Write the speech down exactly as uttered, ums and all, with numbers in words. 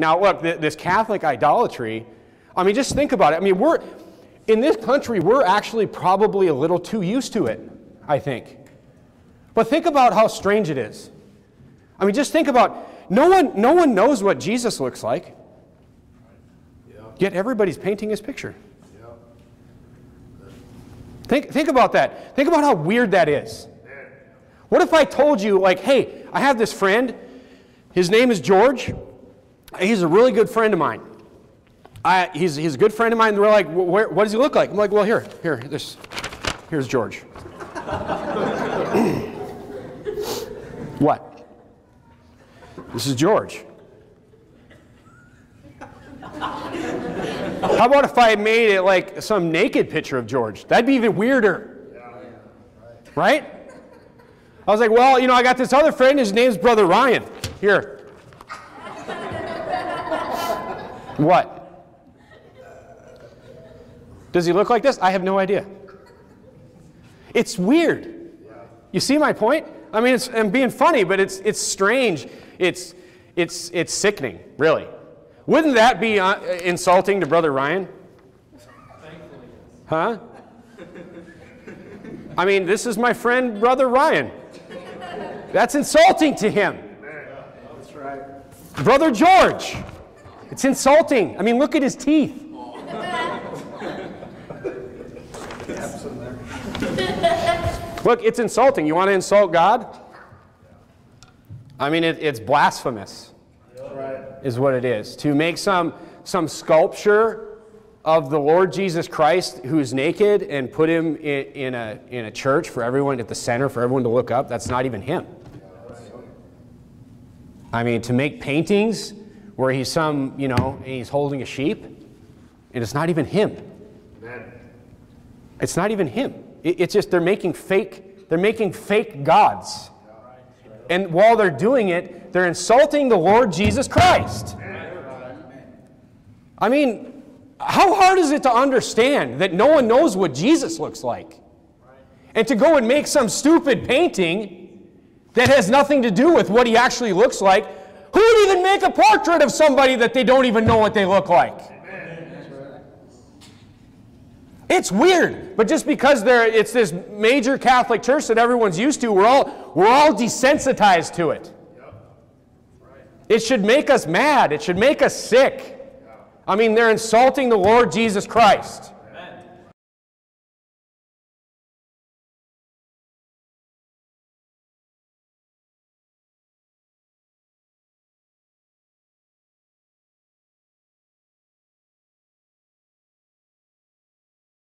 Now, look, th this Catholic idolatry, I mean, just think about it. I mean, we're, in this country, we're actually probably a little too used to it, I think. But think about how strange it is. I mean, just think about, no one, no one knows what Jesus looks like, yeah. Yet everybody's painting his picture. Yeah. Think, think about that. Think about how weird that is. What if I told you, like, hey, I have this friend, his name is George, he's a really good friend of mine. I, he's, he's a good friend of mine, and we're like, where, what does he look like? I'm like, well, here, here, this, here's George. What? This is George. How about if I made it like some naked picture of George? That'd be even weirder, yeah, yeah, right? Right? I was like, well, you know, I got this other friend, his name's Brother Ryan. Here. What? Does he look like this? I have no idea. It's weird. You see my point? I mean, it's, I'm being funny, but it's, it's strange. It's, it's, it's sickening, really. Wouldn't that be uh, insulting to Brother Ryan? Huh? I mean, this is my friend, Brother Ryan. That's insulting to him. That's right. Brother George. It's insulting. I mean, look at his teeth. Look, it's insulting. You want to insult God? I mean, it, it's blasphemous, right, is what it is. To make some, some sculpture of the Lord Jesus Christ who's naked and put him in, in, a, in a church for everyone at the center, for everyone to look up, that's not even him. I mean, to make paintings where he's some, you know, he's holding a sheep, and it's not even him. It's not even him. It's just they're making fake, they're making fake gods. And while they're doing it, they're insulting the Lord Jesus Christ. I mean, how hard is it to understand that no one knows what Jesus looks like? And to go and make some stupid painting that has nothing to do with what he actually looks like, who would even make a portrait of somebody that they don't even know what they look like? It's weird, but just because there, it's this major Catholic church that everyone's used to, we're all, we're all desensitized to it. Yep. Right. It should make us mad. It should make us sick. Yeah. I mean, they're insulting the Lord Jesus Christ.